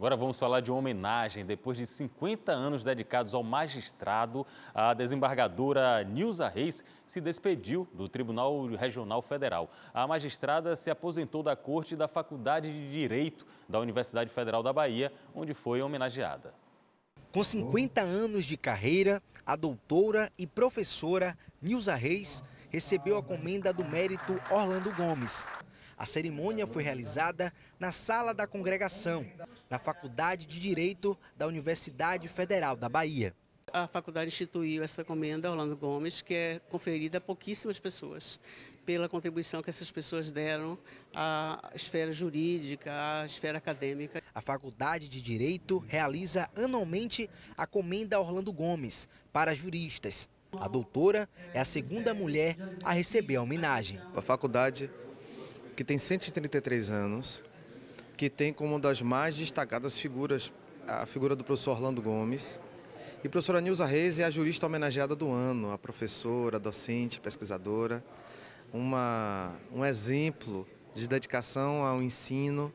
Agora vamos falar de uma homenagem. Depois de 50 anos dedicados ao magistrado, a desembargadora Nilza Reis se despediu do Tribunal Regional Federal. A magistrada se aposentou da Corte da Faculdade de Direito da Universidade Federal da Bahia, onde foi homenageada. Com 50 anos de carreira, a doutora e professora Nilza Reis recebeu a Comenda do Mérito Orlando Gomes. A cerimônia foi realizada na sala da congregação, na Faculdade de Direito da Universidade Federal da Bahia. A faculdade instituiu essa Comenda Orlando Gomes, que é conferida a pouquíssimas pessoas, pela contribuição que essas pessoas deram à esfera jurídica, à esfera acadêmica. A Faculdade de Direito realiza anualmente a Comenda Orlando Gomes para juristas. A doutora é a segunda mulher a receber a homenagem. A faculdade, que tem 133 anos, que tem como uma das mais destacadas figuras a figura do professor Orlando Gomes. E a professora Nilza Reis é a jurista homenageada do ano, a professora, docente, pesquisadora, um exemplo de dedicação ao ensino,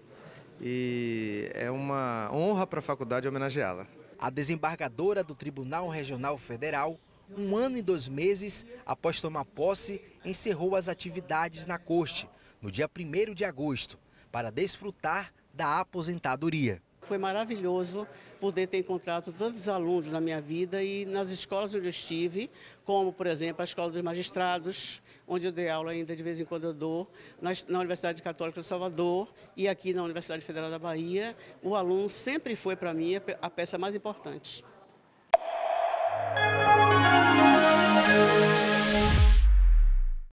e é uma honra para a faculdade homenageá-la. A desembargadora do Tribunal Regional Federal, 1 ano e 2 meses após tomar posse, encerrou as atividades na corte no dia 1º de agosto, para desfrutar da aposentadoria. Foi maravilhoso poder ter encontrado tantos alunos na minha vida e nas escolas onde eu estive, como, por exemplo, a Escola dos Magistrados, onde eu dei aula ainda de vez em quando eu dou, na Universidade Católica de Salvador e aqui na Universidade Federal da Bahia. O aluno sempre foi, para mim, a peça mais importante.